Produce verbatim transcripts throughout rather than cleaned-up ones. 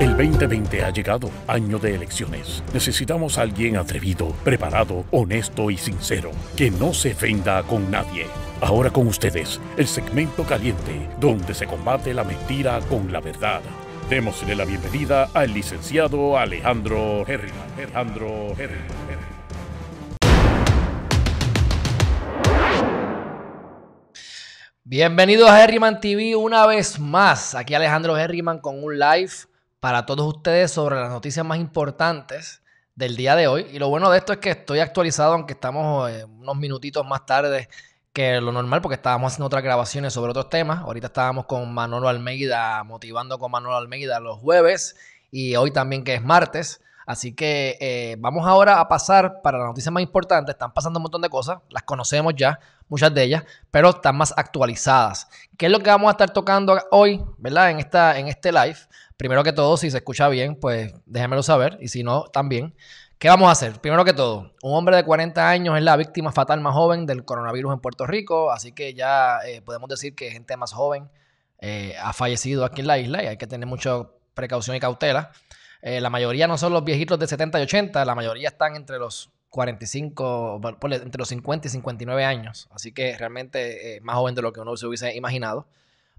El veinte veinte ha llegado, año de elecciones. Necesitamos a alguien atrevido, preparado, honesto y sincero, que no se ofenda con nadie. Ahora con ustedes, el segmento caliente, donde se combate la mentira con la verdad. Démosle la bienvenida al licenciado Alejandro Herryman. Alejandro Herryman. Bienvenidos a Herryman T V una vez más. Aquí Alejandro Herryman con un live para todos ustedes sobre las noticias más importantes del día de hoy. Y lo bueno de esto es que estoy actualizado, aunque estamos eh, unos minutitos más tarde que lo normal, porque estábamos haciendo otras grabaciones sobre otros temas. Ahorita estábamos con Manolo Almeida, motivando con Manolo Almeida los jueves y hoy también, que es martes. Así que eh, vamos ahora a pasar para las noticias más importantes. Están pasando un montón de cosas, las conocemos ya, muchas de ellas, pero están más actualizadas. ¿Qué es lo que vamos a estar tocando hoy, verdad? En, esta, en este live. Primero que todo, si se escucha bien, pues déjenmelo saber. Y si no, también. ¿Qué vamos a hacer? Primero que todo, un hombre de cuarenta años es la víctima fatal más joven del coronavirus en Puerto Rico. Así que ya eh, podemos decir que gente más joven eh, ha fallecido aquí en la isla y hay que tener mucha precaución y cautela. Eh, la mayoría no son los viejitos de setenta y ochenta, la mayoría están entre los cuarenta y cinco, entre los cincuenta y cincuenta y nueve años. Así que realmente eh, más joven de lo que uno se hubiese imaginado.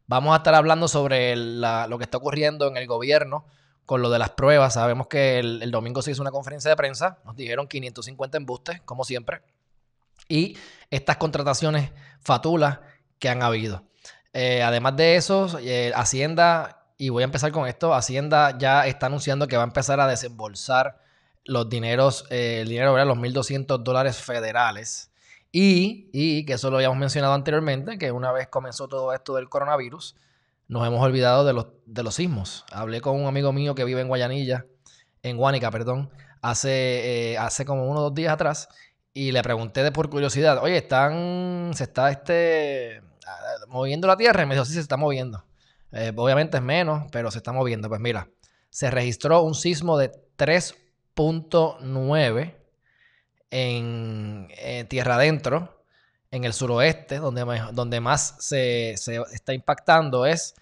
Vamos a estar hablando sobre la, lo que está ocurriendo en el gobierno con lo de las pruebas. Sabemos que el, el domingo se hizo una conferencia de prensa, nos dijeron quinientos cincuenta embustes, como siempre, y estas contrataciones fatulas que han habido. Eh, además de eso, eh, Hacienda... Y voy a empezar con esto. Hacienda ya está anunciando que va a empezar a desembolsar los dineros, eh, el dinero, ¿verdad? Los mil doscientos dólares federales. Y, y que eso lo habíamos mencionado anteriormente, que una vez comenzó todo esto del coronavirus, nos hemos olvidado de los, de los sismos. Hablé con un amigo mío que vive en Guayanilla, en Guánica, perdón, hace, eh, hace como uno o dos días atrás, y le pregunté de por curiosidad, oye, ¿están, se está este, moviendo la tierra? Y me dijo, sí, se está moviendo. Eh, obviamente es menos, pero se está moviendo. Pues mira, se registró un sismo de tres punto nueve en eh, tierra adentro, en el suroeste. Donde, donde más se, se está impactando es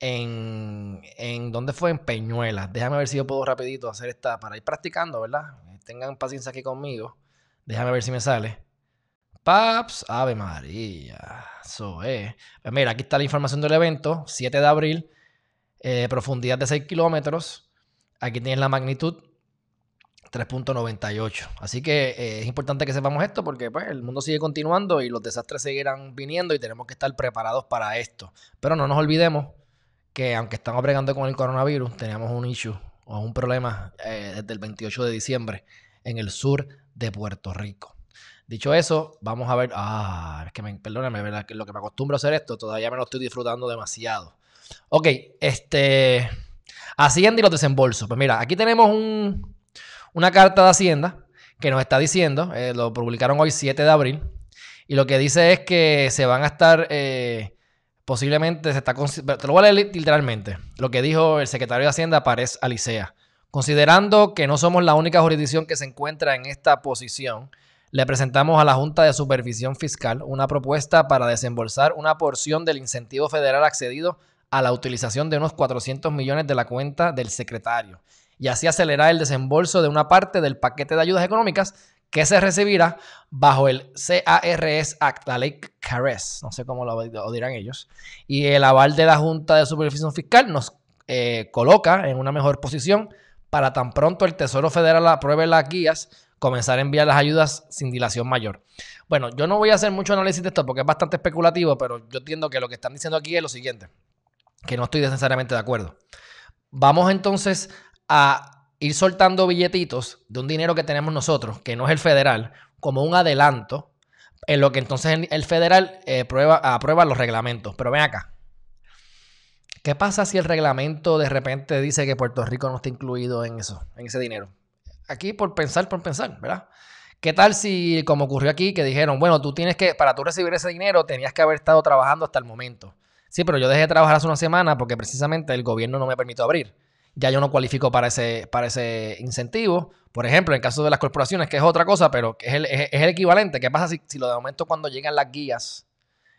en, en... ¿Dónde fue? En Peñuelas. Déjame ver si yo puedo rapidito hacer esta para ir practicando, ¿verdad? Tengan paciencia aquí conmigo. Déjame ver si me sale. Paps, Ave María, eso es. Pues mira, aquí está la información del evento, siete de abril, eh, profundidad de seis kilómetros, aquí tienes la magnitud tres punto noventa y ocho. Así que eh, es importante que sepamos esto porque pues, el mundo sigue continuando y los desastres seguirán viniendo y tenemos que estar preparados para esto. Pero no nos olvidemos que aunque estamos bregando con el coronavirus, teníamos un issue o un problema eh, desde el veintiocho de diciembre en el sur de Puerto Rico. Dicho eso, vamos a ver... Ah, es que me, perdóname, ¿verdad? Lo que me acostumbro a hacer esto, todavía me lo estoy disfrutando demasiado. Ok, este... Hacienda y los desembolsos. Pues mira, aquí tenemos un, una carta de Hacienda que nos está diciendo, eh, lo publicaron hoy siete de abril, y lo que dice es que se van a estar... Eh, posiblemente se está... Te lo voy a leer literalmente. Lo que dijo el secretario de Hacienda, Parés Alicea. Considerando que no somos la única jurisdicción que se encuentra en esta posición... Le presentamos a la Junta de Supervisión Fiscal una propuesta para desembolsar una porción del incentivo federal accedido a la utilización de unos cuatrocientos millones de la cuenta del secretario y así acelerar el desembolso de una parte del paquete de ayudas económicas que se recibirá bajo el CARES Act, la ley CARES, no sé cómo lo dirán ellos, y el aval de la Junta de Supervisión Fiscal nos eh, coloca en una mejor posición para tan pronto el Tesoro Federal apruebe las guías comenzar a enviar las ayudas sin dilación mayor. Bueno, yo no voy a hacer mucho análisis de esto porque es bastante especulativo, pero yo entiendo que lo que están diciendo aquí es lo siguiente, que no estoy necesariamente de acuerdo. Vamos entonces a ir soltando billetitos de un dinero que tenemos nosotros, que no es el federal, como un adelanto, en lo que entonces el federal eh, prueba, aprueba los reglamentos. Pero ven acá. ¿Qué pasa si el reglamento de repente dice que Puerto Rico no está incluido en eso, en ese dinero? Aquí por pensar, por pensar, ¿verdad? ¿Qué tal si, como ocurrió aquí, que dijeron, bueno, tú tienes que, para tú recibir ese dinero, tenías que haber estado trabajando hasta el momento? Sí, pero yo dejé de trabajar hace una semana porque precisamente el gobierno no me permitió abrir. Ya yo no cualifico para ese, para ese incentivo. Por ejemplo, en el caso de las corporaciones, que es otra cosa, pero es el, es el equivalente. ¿Qué pasa si, si lo de momento cuando llegan las guías,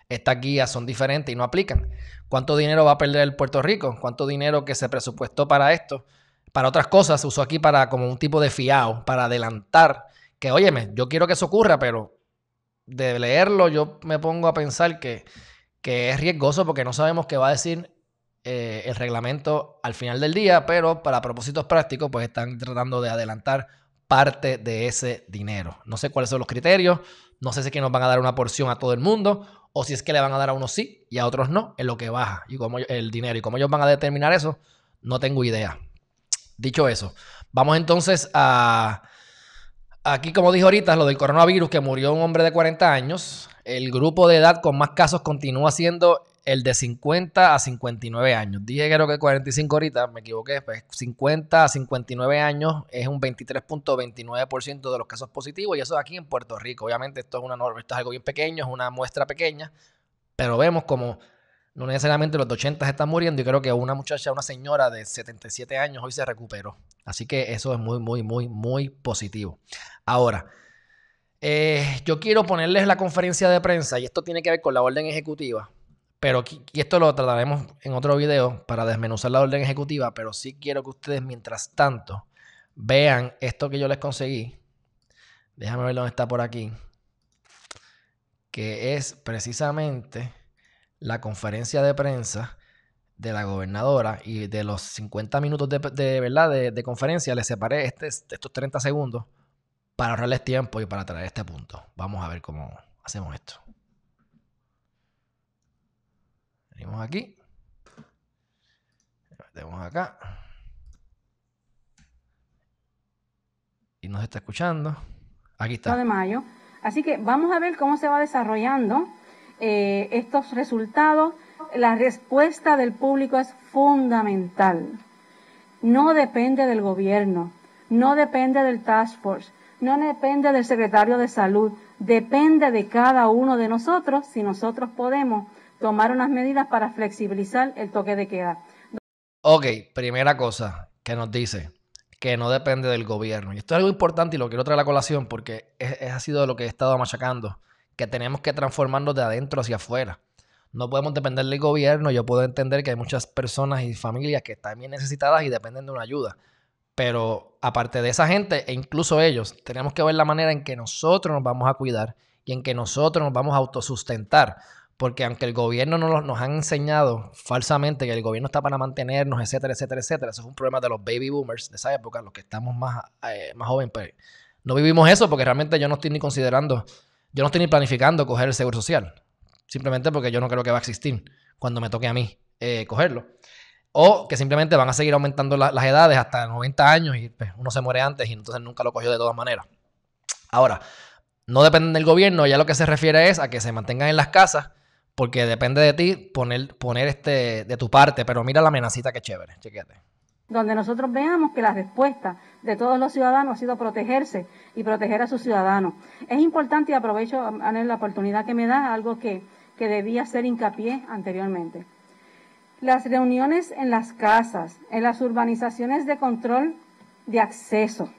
estas guías son diferentes y no aplican? ¿Cuánto dinero va a perder el Puerto Rico? ¿Cuánto dinero que se presupuestó para esto? para otras cosas, se usó aquí para como un tipo de fiao, para adelantar que, óyeme, yo quiero que eso ocurra, pero de leerlo yo me pongo a pensar que, que es riesgoso porque no sabemos qué va a decir eh, el reglamento al final del día, pero para propósitos prácticos pues están tratando de adelantar parte de ese dinero. No sé cuáles son los criterios, no sé si es que nos van a dar una porción a todo el mundo o si es que le van a dar a unos sí y a otros no en lo que baja y cómo el dinero y cómo ellos van a determinar eso, no tengo idea. Dicho eso, vamos entonces a... Aquí, como dije ahorita, lo del coronavirus, que murió un hombre de cuarenta años. El grupo de edad con más casos continúa siendo el de cincuenta a cincuenta y nueve años. Dije creo que cuarenta y cinco ahorita, me equivoqué. Pues cincuenta a cincuenta y nueve años es un veintitrés punto veintinueve por ciento de los casos positivos. Y eso es aquí en Puerto Rico. Obviamente esto es, una, esto es algo bien pequeño, es una muestra pequeña. Pero vemos como no necesariamente los de ochenta están muriendo. Y creo que una muchacha, una señora de setenta y siete años hoy se recuperó. Así que eso es muy, muy, muy, muy positivo. Ahora, eh, yo quiero ponerles la conferencia de prensa y esto tiene que ver con la orden ejecutiva, pero y esto lo trataremos en otro video para desmenuzar la orden ejecutiva, pero sí quiero que ustedes mientras tanto vean esto que yo les conseguí. Déjame ver dónde está por aquí, que es precisamente la conferencia de prensa de la gobernadora y de los cincuenta minutos de, de, ¿verdad? de, de conferencia. Les separé este, estos treinta segundos para ahorrarles tiempo y para traer este punto. Vamos a ver cómo hacemos esto. Venimos aquí. Metemos acá. Y nos está escuchando. Aquí está. nueve de mayo. Así que vamos a ver cómo se va desarrollando eh, estos resultados. La respuesta del público es fundamental. No depende del gobierno, no depende del task force, no depende del secretario de salud, depende de cada uno de nosotros si nosotros podemos tomar unas medidas para flexibilizar el toque de queda. Ok, primera cosa que nos dice que no depende del gobierno. Y esto es algo importante y lo quiero traer a colación porque es, ha sido lo que he estado machacando, que tenemos que transformarnos de adentro hacia afuera. No podemos depender del gobierno. Yo puedo entender que hay muchas personas y familias que están bien necesitadas y dependen de una ayuda. Pero aparte de esa gente e incluso ellos, tenemos que ver la manera en que nosotros nos vamos a cuidar y en que nosotros nos vamos a autosustentar. Porque aunque el gobierno nos, nos ha enseñado falsamente que el gobierno está para mantenernos, etcétera, etcétera, etcétera. Eso es un problema de los baby boomers de esa época, los que estamos más, eh, más jóvenes. Pero no vivimos eso porque realmente yo no estoy ni considerando, yo no estoy ni planificando coger el seguro social. Simplemente porque yo no creo que va a existir cuando me toque a mí eh, cogerlo. O que simplemente van a seguir aumentando la, las edades hasta noventa años y pues, uno se muere antes y entonces nunca lo cogió de todas maneras. Ahora, no dependen del gobierno, ya lo que se refiere es a que se mantengan en las casas porque depende de ti poner, poner este de tu parte. Pero mira la amenacita que chévere, chequéate. Donde nosotros veamos que la respuesta de todos los ciudadanos ha sido protegerse y proteger a sus ciudadanos. Es importante y aprovecho, Anel, la oportunidad que me da, algo que, que debía hacer hincapié anteriormente. Las reuniones en las casas, en las urbanizaciones de control de acceso,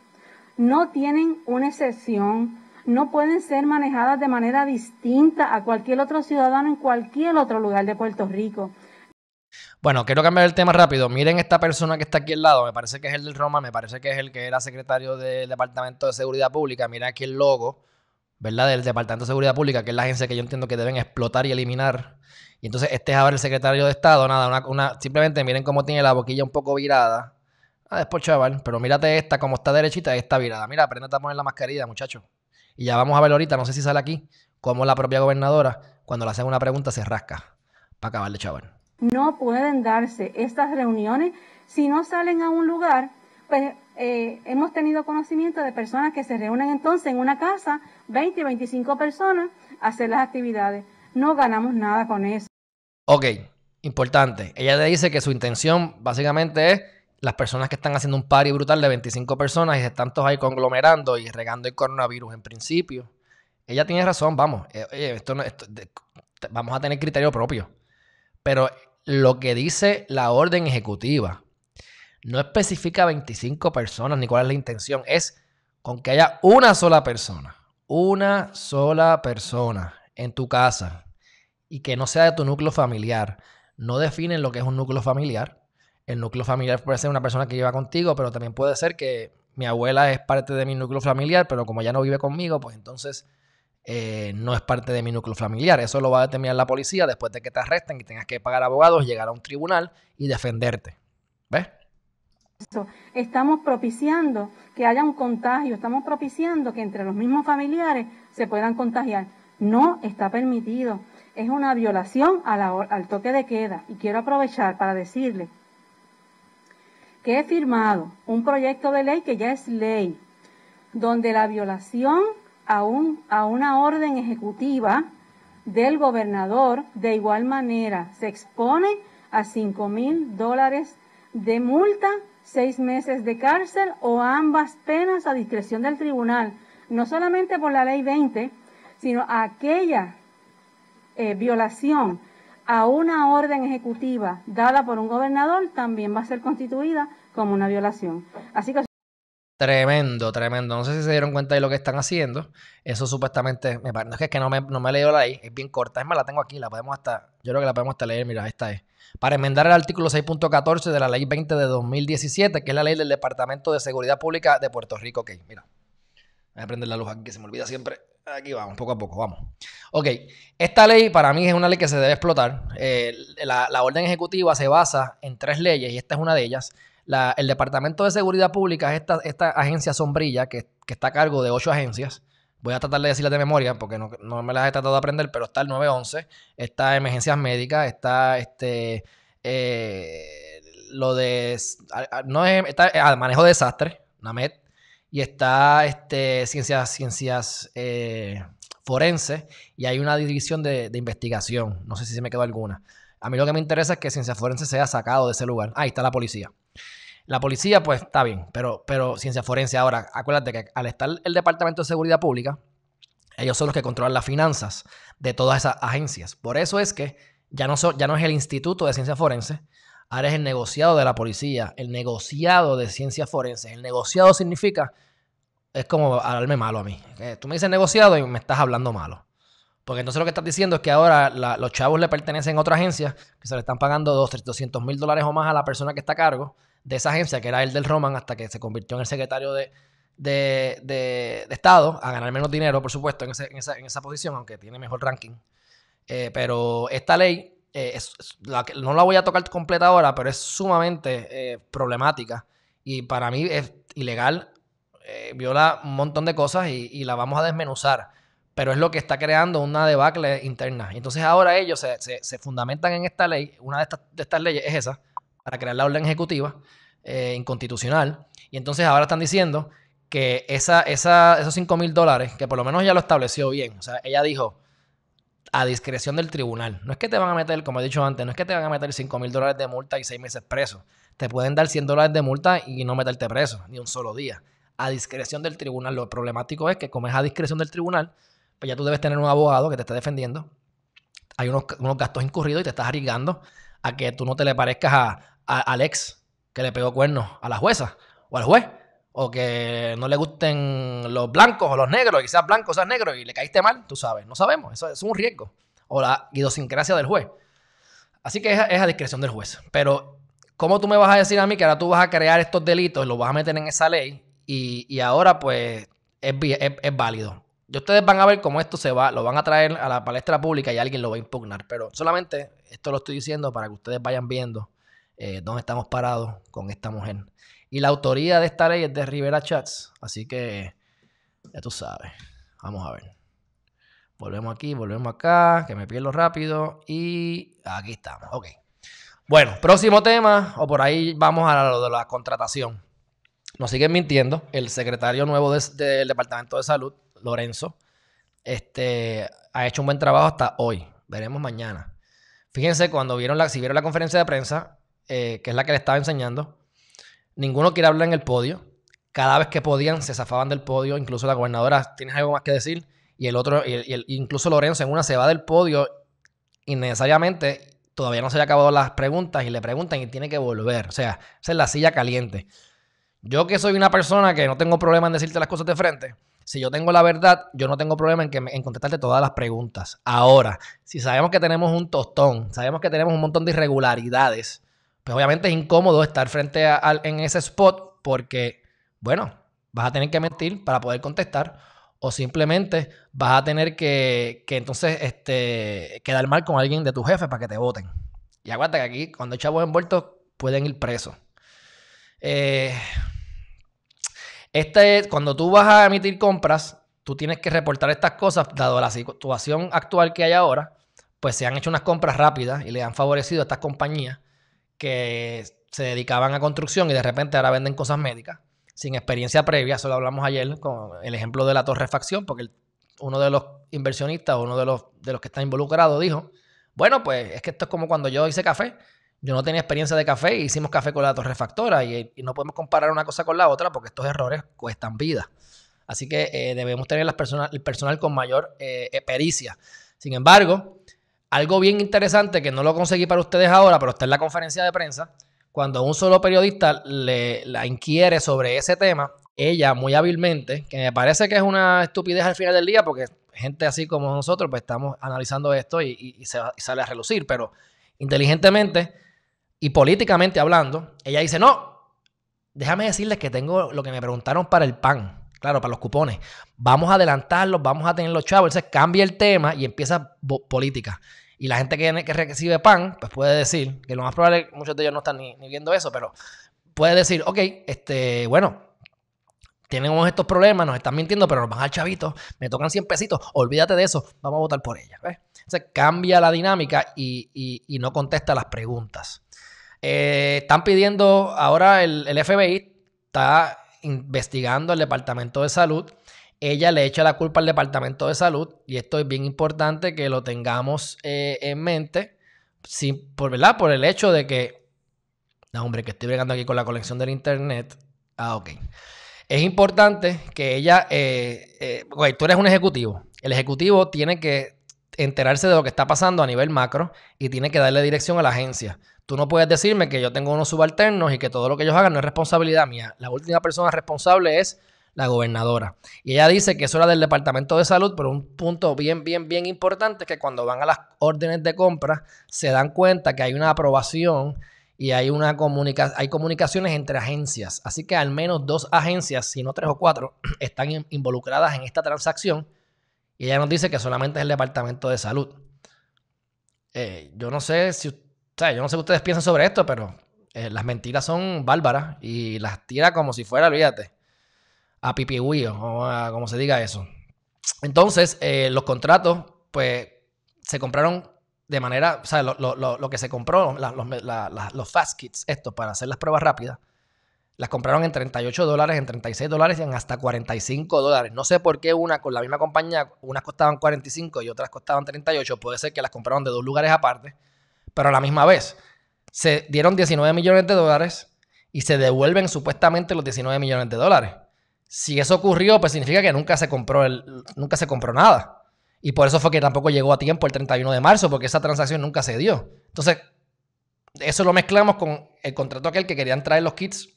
no tienen una excepción, no pueden ser manejadas de manera distinta a cualquier otro ciudadano en cualquier otro lugar de Puerto Rico. Bueno, quiero cambiar el tema rápido. Miren esta persona que está aquí al lado. Me parece que es el del Roma, me parece que es el que era secretario del Departamento de Seguridad Pública. Miren aquí el logo, ¿verdad? Del Departamento de Seguridad Pública, que es la agencia que yo entiendo que deben explotar y eliminar. Y entonces este es ahora el secretario de Estado. Nada, una, una, simplemente miren cómo tiene la boquilla un poco virada. Ah, después, chaval. Pero mírate esta, como está derechita, está virada. Mira, aprendete a poner la mascarilla, muchacho. Y ya vamos a ver ahorita, no sé si sale aquí, cómo la propia gobernadora, cuando le hacen una pregunta, se rasca para acabarle, chaval. No pueden darse estas reuniones si no salen a un lugar. Pues eh, hemos tenido conocimiento de personas que se reúnen entonces en una casa, veinte, veinticinco personas, a hacer las actividades. No ganamos nada con eso. Ok, importante. Ella le dice que su intención básicamente es las personas que están haciendo un party brutal de veinticinco personas y se están todos ahí conglomerando y regando el coronavirus en principio. Ella tiene razón, vamos. Eh, eh, esto no, esto, de, vamos a tener criterio propio. Pero lo que dice la orden ejecutiva no especifica veinticinco personas ni cuál es la intención. Es con que haya una sola persona, una sola persona en tu casa y que no sea de tu núcleo familiar. No definen lo que es un núcleo familiar. el núcleo familiar puede ser una persona que lleva contigo, pero también puede ser que mi abuela es parte de mi núcleo familiar, pero como ya no vive conmigo, pues entonces eh, no es parte de mi núcleo familiar. Eso lo va a determinar la policía después de que te arresten y tengas que pagar abogados, llegar a un tribunal y defenderte. ¿Ves? Estamos propiciando que haya un contagio, estamos propiciando que entre los mismos familiares se puedan contagiar. No está permitido, es una violación a la, al toque de queda. Y quiero aprovechar para decirle que he firmado un proyecto de ley que ya es ley, donde la violación a, un, a una orden ejecutiva del gobernador de igual manera se expone a cinco mil dólares de multa, seis meses de cárcel o ambas penas a discreción del tribunal, no solamente por la ley veinte, sino aquella eh, violación a una orden ejecutiva dada por un gobernador también va a ser constituida como una violación. Así que... Tremendo, tremendo. No sé si se dieron cuenta de lo que están haciendo. Eso supuestamente... Me parece, no, es que no me, no me he leído la ley, es bien corta. Es más, la tengo aquí, la podemos hasta... Yo creo que la podemos hasta leer, mira, esta es. Para enmendar el artículo seis punto catorce de la ley veinte de dos mil diecisiete, que es la ley del Departamento de Seguridad Pública de Puerto Rico. Ok, mira. Voy a prender la luz aquí, que se me olvida siempre. Aquí vamos, poco a poco, vamos. Ok, esta ley para mí es una ley que se debe explotar. Eh, la, la orden ejecutiva se basa en tres leyes y esta es una de ellas. La, el Departamento de Seguridad Pública es esta, esta agencia sombrilla que, que está a cargo de ocho agencias. Voy a tratar de decirlas de memoria porque no, no me las he tratado de aprender, pero está el nueve once, está emergencias médicas, está este eh, lo de... No es, está ah, manejo de desastres, NAMED. Y está este, ciencias, ciencias eh, forenses y hay una división de, de investigación. No sé si se me quedó alguna. A mí lo que me interesa es que ciencias forenses sea sacado de ese lugar. Ahí está la policía. La policía, pues, está bien, pero, pero ciencias forenses ahora. Acuérdate que al estar el Departamento de Seguridad Pública, ellos son los que controlan las finanzas de todas esas agencias. Por eso es que ya no, so, ya no es el Instituto de Ciencias Forenses, ahora es el negociado de la policía, el negociado de ciencias forenses. El negociado significa... Es como hablarme malo a mí. Eh, tú me dices negociado y me estás hablando malo. Porque entonces lo que estás diciendo es que ahora la, los chavos le pertenecen a otra agencia que se le están pagando doscientos mil dólares o más a la persona que está a cargo de esa agencia, que era el del Roman, hasta que se convirtió en el secretario de, de, de, de Estado, a ganar menos dinero, por supuesto, en, ese, en, esa, en esa posición, aunque tiene mejor ranking. Eh, pero esta ley, eh, es, es, la, no la voy a tocar completa ahora, pero es sumamente eh, problemática y para mí es ilegal. Eh, viola un montón de cosas y, y la vamos a desmenuzar, pero es lo que está creando una debacle interna. Entonces ahora ellos se, se, se fundamentan en esta ley, una de estas, de estas leyes es esa, para crear la orden ejecutiva eh, inconstitucional, y entonces ahora están diciendo que esa, esa, esos cinco mil dólares, que por lo menos ella lo estableció bien, o sea, ella dijo a discreción del tribunal, no es que te van a meter, como he dicho antes, no es que te van a meter cinco mil dólares de multa y seis meses preso, te pueden dar cien dólares de multa y no meterte preso, ni un solo día. A discreción del tribunal. Lo problemático es que como es a discreción del tribunal, pues ya tú debes tener un abogado que te esté defendiendo. Hay unos, unos gastos incurridos y te estás arriesgando a que tú no te le parezcas a, a Alex, que le pegó cuernos a la jueza o al juez, o que no le gusten los blancos o los negros, y seas blanco o seas negro y le caíste mal, tú sabes. No sabemos, eso es un riesgo. O la idiosincrasia del juez. Así que es, es a discreción del juez. Pero ¿cómo tú me vas a decir a mí que ahora tú vas a crear estos delitos y los vas a meter en esa ley? Y, y ahora, pues, es, es, es válido. Y ustedes van a ver cómo esto se va, lo van a traer a la palestra pública y alguien lo va a impugnar. Pero solamente esto lo estoy diciendo para que ustedes vayan viendo eh, dónde estamos parados con esta mujer. Y la autoría de esta ley es de Rivera Chats. Así que, ya tú sabes. Vamos a ver. Volvemos aquí, volvemos acá, que me pierdo rápido. Y aquí estamos. Ok. Bueno, próximo tema, o por ahí vamos a lo de la contratación. Nos siguen mintiendo. El secretario nuevo de, de, del Departamento de Salud, Lorenzo, este, ha hecho un buen trabajo hasta hoy. Veremos mañana. Fíjense, cuando vieron la, si vieron la conferencia de prensa, eh, que es la que le estaba enseñando, ninguno quiere hablar en el podio. Cada vez que podían, se zafaban del podio. Incluso la gobernadora, ¿tienes algo más que decir? Y el otro, y el, y el, incluso Lorenzo en una se va del podio innecesariamente. Todavía no se le han acabado las preguntas y le preguntan y tiene que volver. O sea, esa es la silla caliente. Yo que soy una persona que no tengo problema en decirte las cosas de frente, si yo tengo la verdad, yo no tengo problema en, que, en contestarte todas las preguntas. Ahora, si sabemos que tenemos un tostón, sabemos que tenemos un montón de irregularidades, pues obviamente es incómodo estar frente a, a, en ese spot porque, bueno, vas a tener que mentir para poder contestar o simplemente vas a tener que, que entonces este, quedar mal con alguien de tu jefe para que te voten. Y aguanta que aquí, cuando hay chavos envueltos, pueden ir presos. Eh, este, cuando tú vas a emitir compras, tú tienes que reportar estas cosas, dado la situación actual que hay ahora, pues se han hecho unas compras rápidas y le han favorecido a estas compañías que se dedicaban a construcción y de repente ahora venden cosas médicas, sin experiencia previa. Eso lo hablamos ayer con el ejemplo de la torrefacción, porque el, uno de los inversionistas, uno de los, de los que está involucrado dijo, bueno, pues es que esto es como cuando yo hice café, yo no tenía experiencia de café y e hicimos café con la torrefactora y, y no podemos comparar una cosa con la otra porque estos errores cuestan vida. Así que eh, debemos tener las personas, el personal con mayor eh, pericia. Sin embargo, algo bien interesante que no lo conseguí para ustedes ahora, pero está en la conferencia de prensa, cuando un solo periodista le, la inquiere sobre ese tema, ella muy hábilmente, que me parece que es una estupidez al final del día porque gente así como nosotros pues estamos analizando esto y, y, y, se, y sale a relucir, pero inteligentemente y políticamente hablando, ella dice, no, déjame decirles que tengo lo que me preguntaron para el PAN. Claro, para los cupones. Vamos a adelantarlos, vamos a tener los chavos. Entonces cambia el tema y empieza política. Y la gente que, que recibe PAN, pues puede decir, que lo más probable es que muchos de ellos no están ni, ni viendo eso, pero puede decir, ok, este, bueno, tenemos estos problemas, nos están mintiendo, pero nos van al chavito, me tocan cien pesitos, olvídate de eso, vamos a votar por ella. ¿Ves? Entonces cambia la dinámica y, y, y no contesta las preguntas. Eh, están pidiendo ahora el, el F B I, está investigando al Departamento de Salud. Ella le echa la culpa al Departamento de Salud y esto es bien importante que lo tengamos eh, en mente, sin, por, ¿verdad? Por el hecho de que... No, hombre, que estoy bregando aquí con la colección del internet. Ah, ok. Es importante que ella... Eh, eh, okay, tú eres un ejecutivo. El ejecutivo tiene que enterarse de lo que está pasando a nivel macro y tiene que darle dirección a la agencia. Tú no puedes decirme que yo tengo unos subalternos y que todo lo que ellos hagan no es responsabilidad mía. La última persona responsable es la gobernadora. Y ella dice que eso era del Departamento de Salud, pero un punto bien, bien, bien importante es que cuando van a las órdenes de compra se dan cuenta que hay una aprobación y hay, una comunica hay comunicaciones entre agencias. Así que al menos dos agencias, si no tres o cuatro, están in involucradas en esta transacción y ella nos dice que solamente es el Departamento de Salud. Eh, yo no sé si usted... O sea, yo no sé qué ustedes piensan sobre esto, pero eh, las mentiras son bárbaras y las tira como si fuera, olvídate, a pipihuío, o a, como se diga eso. Entonces, eh, los contratos, pues, se compraron de manera, o sea, lo, lo, lo que se compró, la, los, la, la, los fast kits, estos para hacer las pruebas rápidas, las compraron en treinta y ocho dólares, en treinta y seis dólares y en hasta cuarenta y cinco dólares. No sé por qué una con la misma compañía, unas costaban cuarenta y cinco y otras costaban treinta y ocho. Puede ser que las compraron de dos lugares aparte. Pero a la misma vez, se dieron diecinueve millones de dólares y se devuelven supuestamente los diecinueve millones de dólares. Si eso ocurrió, pues significa que nunca se compró, el, nunca se compró nada. Y por eso fue que tampoco llegó a tiempo el treinta y uno de marzo, porque esa transacción nunca se dio. Entonces, eso lo mezclamos con el contrato aquel que querían traer los kits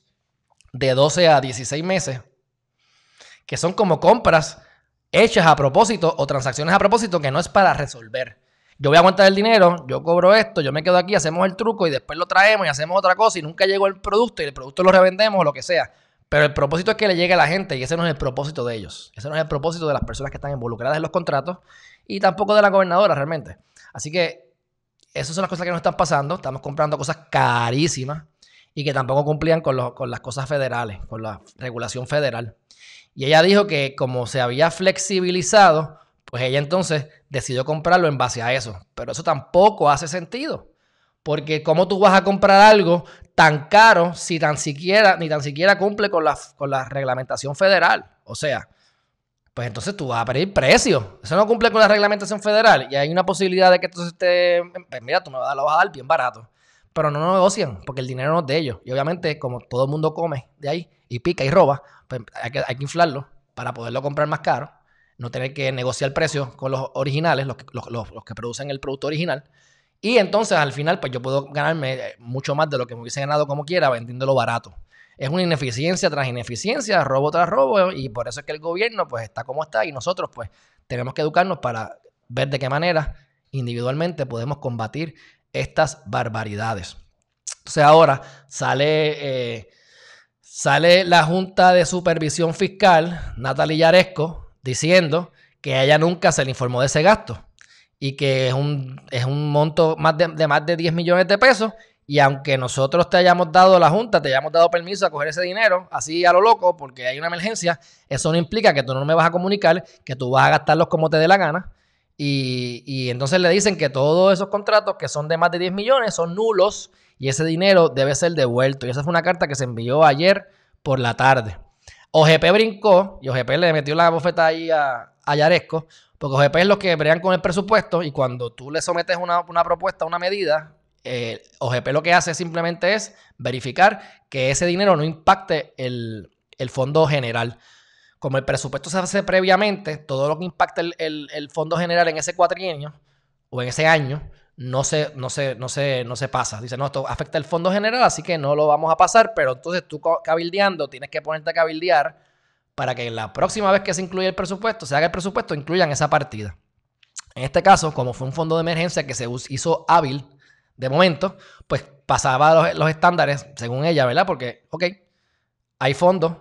de doce a dieciséis meses, que son como compras hechas a propósito o transacciones a propósito que no es para resolver. Yo voy a aguantar el dinero, yo cobro esto, yo me quedo aquí, hacemos el truco y después lo traemos y hacemos otra cosa y nunca llegó el producto y el producto lo revendemos o lo que sea. Pero el propósito es que le llegue a la gente y ese no es el propósito de ellos. Ese no es el propósito de las personas que están involucradas en los contratos y tampoco de la gobernadora realmente. Así que esas son las cosas que nos están pasando. Estamos comprando cosas carísimas y que tampoco cumplían con, los, con las cosas federales, con la regulación federal. Y ella dijo que como se había flexibilizado, pues ella entonces decidió comprarlo en base a eso. Pero eso tampoco hace sentido. Porque ¿cómo tú vas a comprar algo tan caro si tan siquiera, ni tan siquiera cumple con la, con la reglamentación federal? O sea, pues entonces tú vas a pedir precio. Eso no cumple con la reglamentación federal. Y hay una posibilidad de que entonces te... Pues mira, tú me lo vas a dar bien barato. Pero no negocian porque el dinero no es de ellos. Y obviamente como todo el mundo come de ahí y pica y roba, pues hay que, hay que inflarlo para poderlo comprar más caro. No tener que negociar precios con los originales, los que, los, los, los que producen el producto original. Y entonces, al final, pues yo puedo ganarme mucho más de lo que me hubiese ganado como quiera vendiéndolo barato. Es una ineficiencia tras ineficiencia, robo tras robo. Y por eso es que el gobierno, pues, está como está. Y nosotros, pues, tenemos que educarnos para ver de qué manera individualmente podemos combatir estas barbaridades. Entonces ahora sale, eh, sale la Junta de Supervisión Fiscal, Natalie Jaresko, diciendo que a ella nunca se le informó de ese gasto y que es un, es un monto más de, de más de diez millones de pesos, y aunque nosotros te hayamos dado, la Junta, te hayamos dado permiso a coger ese dinero así a lo loco porque hay una emergencia, eso no implica que tú no me vas a comunicar, que tú vas a gastarlos como te dé la gana. Y, y entonces le dicen que todos esos contratos que son de más de diez millones son nulos y ese dinero debe ser devuelto. Y esa fue una carta que se envió ayer por la tarde. O G P brincó y O G P le metió la bofeta ahí a, a Jaresko, porque O G P es los que bregan con el presupuesto, y cuando tú le sometes una, una propuesta, una medida, eh, O G P lo que hace simplemente es verificar que ese dinero no impacte el, el fondo general. Como el presupuesto se hace previamente, todo lo que impacta el, el, el fondo general en ese cuatrienio o en ese año no se, no se, no se, no se pasa. Dice, no, esto afecta el fondo general, así que no lo vamos a pasar. Pero entonces tú cabildeando, tienes que ponerte a cabildear para que la próxima vez que se incluya el presupuesto, se haga el presupuesto, incluyan esa partida. En este caso, como fue un fondo de emergencia que se hizo hábil de momento, pues pasaba los, los estándares, según ella, ¿verdad? Porque, ok, hay fondos,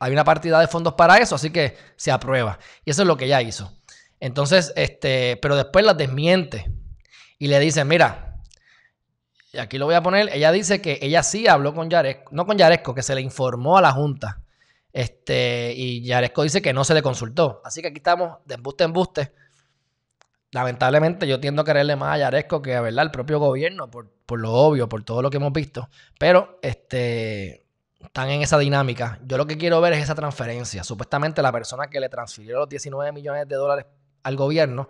hay una partida de fondos para eso, así que se aprueba. Y eso es lo que ella hizo. Entonces, este, pero después la desmiente y le dice, mira, y aquí lo voy a poner, ella dice que ella sí habló con Jaresko, no con Jaresko, que se le informó a la Junta. Este, y Jaresko dice que no se le consultó. Así que aquí estamos de embuste en embuste. Lamentablemente yo tiendo a quererle más a Jaresko que, ¿verdad?, al propio gobierno, por, por lo obvio, por todo lo que hemos visto. Pero, este... están en esa dinámica. Yo lo que quiero ver es esa transferencia. Supuestamente la persona que le transfirió los diecinueve millones de dólares al gobierno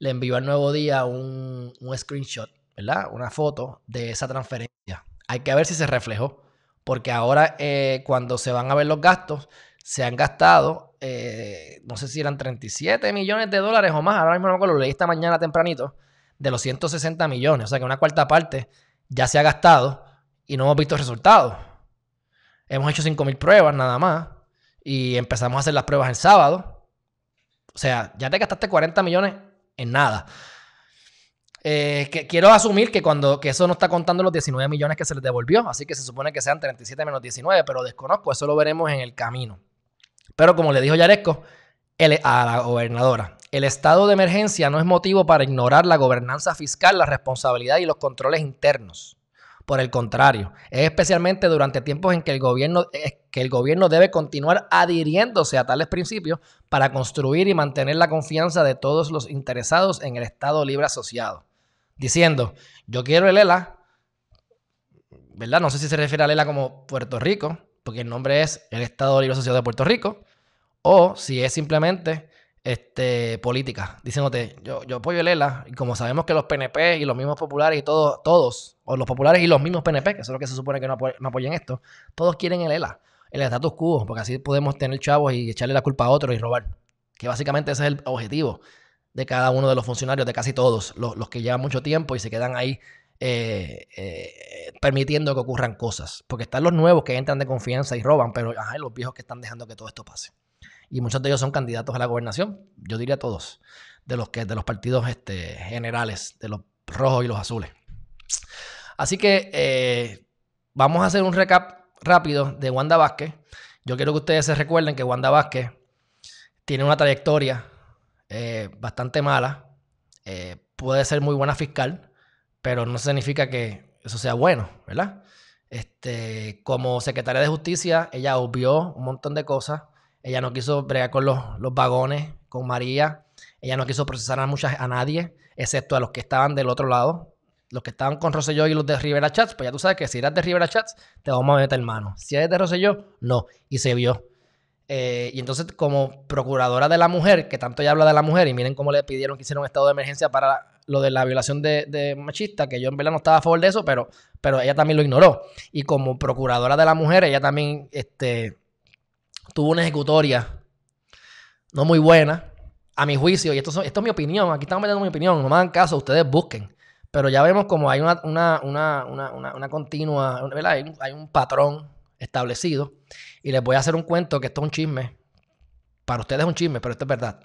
le envió al Nuevo Día un, un screenshot, ¿verdad? Una foto de esa transferencia. Hay que ver si se reflejó, porque ahora eh, cuando se van a ver los gastos, se han gastado, eh, no sé si eran treinta y siete millones de dólares o más, ahora mismo no me acuerdo, lo leí esta mañana tempranito, de los ciento sesenta millones. O sea que una cuarta parte ya se ha gastado y no hemos visto resultados. Hemos hecho cinco mil pruebas nada más y empezamos a hacer las pruebas el sábado. O sea, ya te gastaste cuarenta millones en nada. Eh, que, quiero asumir que, cuando, que eso no está contando los diecinueve millones que se les devolvió, así que se supone que sean treinta y siete menos diecinueve, pero desconozco, eso lo veremos en el camino. Pero como le dijo Jaresko el, a la gobernadora, el estado de emergencia no es motivo para ignorar la gobernanza fiscal, la responsabilidad y los controles internos. Por el contrario, es especialmente durante tiempos en que el gobierno, que el gobierno debe continuar adhiriéndose a tales principios para construir y mantener la confianza de todos los interesados en el Estado Libre Asociado. Diciendo, yo quiero el E L A, ¿verdad? No sé si se refiere al E L A como Puerto Rico, porque el nombre es el Estado Libre Asociado de Puerto Rico, o si es simplemente este, política, diciéndote, yo, yo apoyo el E L A, y como sabemos que los P N P y los mismos populares y todo, todos, o los populares y los mismos P N P, que son los que se supone que no apoyan esto, todos quieren el E L A, el status quo, porque así podemos tener chavos y echarle la culpa a otro y robar. Que básicamente ese es el objetivo de cada uno de los funcionarios, de casi todos, los, los que llevan mucho tiempo y se quedan ahí eh, eh, permitiendo que ocurran cosas. Porque están los nuevos que entran de confianza y roban, pero ajá, los viejos que están dejando que todo esto pase. Y muchos de ellos son candidatos a la gobernación, yo diría todos, de los, que, de los partidos este, generales, de los rojos y los azules. Así que eh, vamos a hacer un recap rápido de Wanda Vázquez. Yo quiero que ustedes se recuerden que Wanda Vázquez tiene una trayectoria eh, bastante mala. Eh, puede ser muy buena fiscal, pero no significa que eso sea bueno, ¿verdad? Este, como secretaria de Justicia, ella obvió un montón de cosas. Ella no quiso bregar con los, los vagones, con María. Ella no quiso procesar a, muchas, a nadie, excepto a los que estaban del otro lado. Los que estaban con Rosselló y los de Rivera Chats, pues ya tú sabes que si eras de Rivera Chats, te vamos a meter mano. Si eres de Rosselló, no. Y se vio. Eh, y entonces, como procuradora de la mujer, que tanto ya habla de la mujer, y miren cómo le pidieron que hiciera un estado de emergencia para lo de la violación de, de machista, que yo en verdad no estaba a favor de eso, pero, pero ella también lo ignoró. Y como procuradora de la mujer, ella también este, tuvo una ejecutoria no muy buena, a mi juicio. Y esto, son, esto es mi opinión. Aquí estamos metiendo mi opinión. No me hagan caso, ustedes busquen. Pero ya vemos como hay una, una, una, una, una, una continua, ¿verdad? Hay un, hay un patrón establecido. Y les voy a hacer un cuento, que esto es un chisme. Para ustedes es un chisme, pero esto es verdad.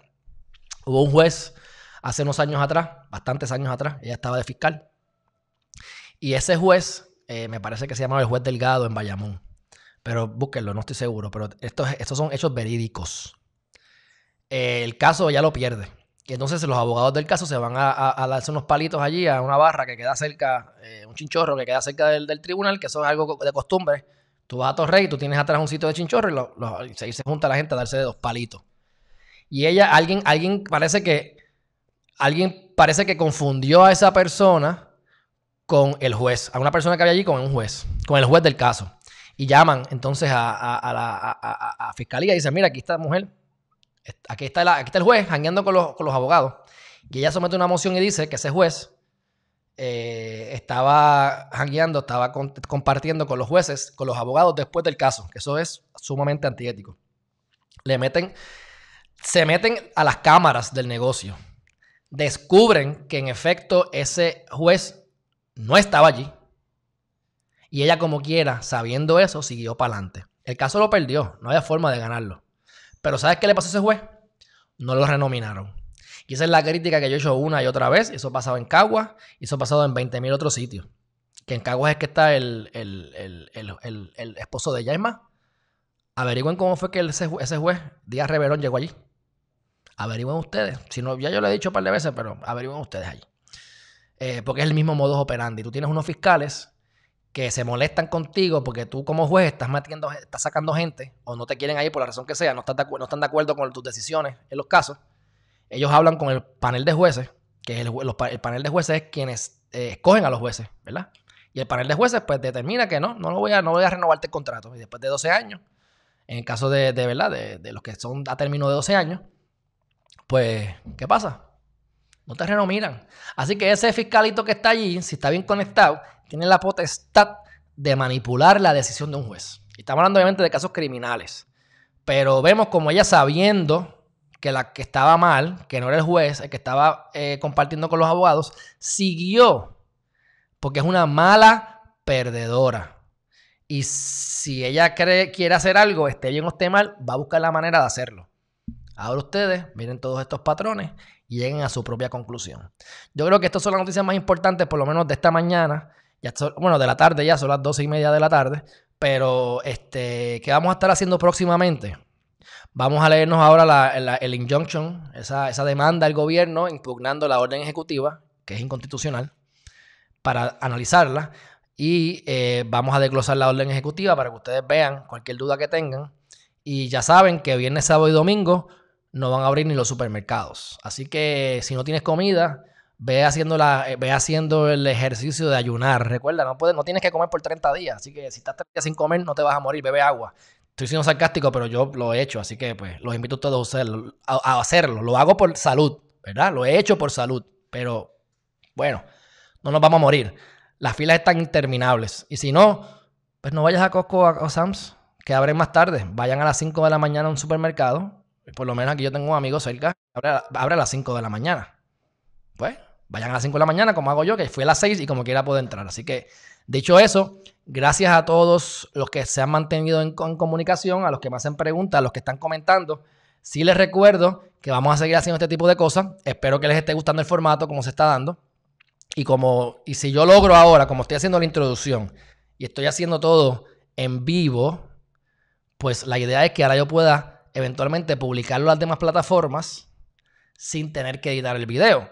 Hubo un juez hace unos años atrás, bastantes años atrás, ella estaba de fiscal. Y ese juez eh, me parece que se llamaba el juez Delgado en Bayamón. Pero búsquenlo, no estoy seguro. Pero estos, estos son hechos verídicos. Eh, el caso ya lo pierde. Y entonces los abogados del caso se van a, a, a darse unos palitos allí a una barra que queda cerca, eh, un chinchorro que queda cerca del, del tribunal, que eso es algo de costumbre. Tú vas a Torrey, tú tienes atrás un sitio de chinchorro y, lo, lo, y se junta la gente a darse de dos palitos. Y ella, alguien, alguien parece que alguien parece que confundió a esa persona con el juez, a una persona que había allí con un juez, con el juez del caso. Y llaman entonces a, a, a la a, a, a fiscalía y dicen, mira, aquí está la mujer, aquí está, la, aquí está el juez jangueando con los, con los abogados. Y ella somete una moción y dice que ese juez eh, estaba jangueando, estaba con, compartiendo con los jueces, con los abogados después del caso, que eso es sumamente antiético. Le meten... Se meten a las cámaras del negocio. Descubren que en efecto ese juez no estaba allí. Y ella como quiera, sabiendo eso, siguió para adelante. El caso lo perdió. No había forma de ganarlo. Pero ¿sabes qué le pasó a ese juez? No lo renominaron. Y esa es la crítica que yo he hecho una y otra vez. Eso ha pasado en Caguas. Eso ha pasado en veinte mil otros sitios. Que en Caguas es que está el, el, el, el, el, el esposo de Yaisma. Averigüen cómo fue que ese, ese juez, Díaz Reverón, llegó allí. Averigüen ustedes. Si no, ya yo le he dicho un par de veces, pero averigüen ustedes allí. Eh, porque es el mismo modus operandi. Tú tienes unos fiscales que se molestan contigo porque tú como juez estás metiendo, estás sacando gente o no te quieren ahí por la razón que sea, no están de, no están de acuerdo con tus decisiones en los casos. Ellos hablan con el panel de jueces, que el, los, el panel de jueces es quienes eh, escogen a los jueces, ¿verdad? Y el panel de jueces pues determina que no, no, lo voy, a, no voy a renovarte el contrato. Y después de doce años, en el caso de, de, ¿verdad? de, de los que son a término de doce años, pues, ¿qué pasa? No te renominan. Así que ese fiscalito que está allí, si está bien conectado, tiene la potestad de manipular la decisión de un juez. Y estamos hablando obviamente de casos criminales. Pero vemos como ella, sabiendo que la que estaba mal, que no era el juez, el que estaba eh, compartiendo con los abogados, siguió. Porque es una mala perdedora. Y si ella cree, quiere hacer algo, esté bien o esté mal, va a buscar la manera de hacerlo. Ahora ustedes miren todos estos patrones y lleguen a su propia conclusión. Yo creo que estas son las noticias más importantes, por lo menos de esta mañana. Ya son, bueno, de la tarde ya, son las doce y media de la tarde. Pero, este, ¿qué vamos a estar haciendo próximamente? Vamos a leernos ahora la, la, el injunction, esa, esa demanda del gobierno impugnando la orden ejecutiva, que es inconstitucional, para analizarla. Y eh, vamos a desglosar la orden ejecutiva para que ustedes vean cualquier duda que tengan. Y ya saben que viernes, sábado y domingo no van a abrir ni los supermercados. Así que si no tienes comida, ve haciendo, la, ve haciendo el ejercicio de ayunar. Recuerda, no, puedes, no tienes que comer por treinta días. Así que si estás treinta días sin comer, no te vas a morir. Bebe agua. Estoy siendo sarcástico, pero yo lo he hecho. Así que pues los invito a todos a hacerlo. A, a hacerlo. Lo hago por salud, ¿verdad? Lo he hecho por salud. Pero bueno, no nos vamos a morir. Las filas están interminables. Y si no, pues no vayas a Costco o Sam's, que abren más tarde. Vayan a las cinco de la mañana a un supermercado. Por lo menos aquí yo tengo un amigo cerca que abre, abre a las cinco de la mañana. Pues vayan a las cinco de la mañana, como hago yo, que fui a las seis y como quiera puedo entrar. Así que, dicho eso, gracias a todos los que se han mantenido en, en comunicación, a los que me hacen preguntas, a los que están comentando. Sí les recuerdo que vamos a seguir haciendo este tipo de cosas. Espero que les esté gustando el formato, como se está dando. Y, como, y si yo logro ahora, como estoy haciendo la introducción y estoy haciendo todo en vivo, pues la idea es que ahora yo pueda eventualmente publicarlo a las demás plataformas sin tener que editar el video.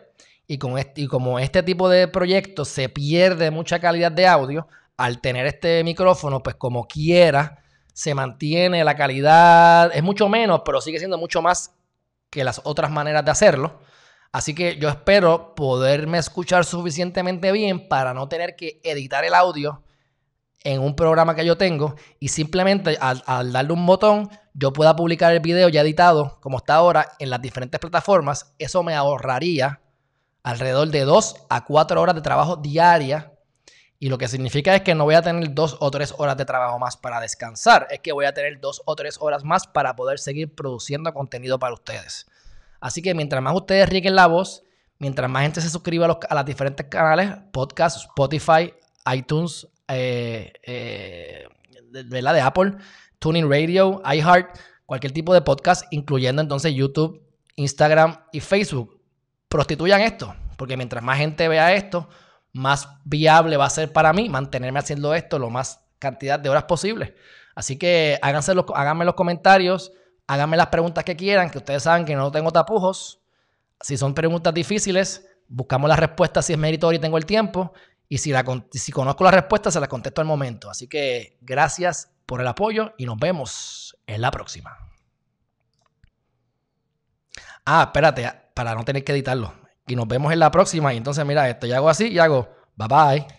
Y, con este, y como este tipo de proyectos se pierde mucha calidad de audio, al tener este micrófono, pues como quiera, se mantiene la calidad. Es mucho menos, pero sigue siendo mucho más que las otras maneras de hacerlo. Así que yo espero poderme escuchar suficientemente bien para no tener que editar el audio en un programa que yo tengo y simplemente al, al darle un botón yo pueda publicar el video ya editado como está ahora en las diferentes plataformas. Eso me ahorraría alrededor de dos a cuatro horas de trabajo diaria y lo que significa es que no voy a tener dos o tres horas de trabajo más para descansar. Es que voy a tener dos o tres horas más para poder seguir produciendo contenido para ustedes. Así que mientras más ustedes rieguen la voz, mientras más gente se suscriba a, los, a los diferentes canales, podcasts, Spotify, iTunes, eh, eh, de, de la de Apple, Tuning Radio, iHeart, cualquier tipo de podcast, incluyendo entonces YouTube, Instagram y Facebook. Prostituyan esto, porque mientras más gente vea esto, más viable va a ser para mí mantenerme haciendo esto lo más cantidad de horas posible. Así que háganse los, háganme los comentarios, háganme las preguntas que quieran, que ustedes saben que no tengo tapujos. Si son preguntas difíciles, buscamos las respuestas si es meritorio y tengo el tiempo. Y si, la, si conozco las respuestas, se las contesto al momento. Así que gracias por el apoyo y nos vemos en la próxima. Ah, espérate, para no tener que editarlo. Y nos vemos en la próxima. Y entonces, mira esto, yo hago así y hago bye bye.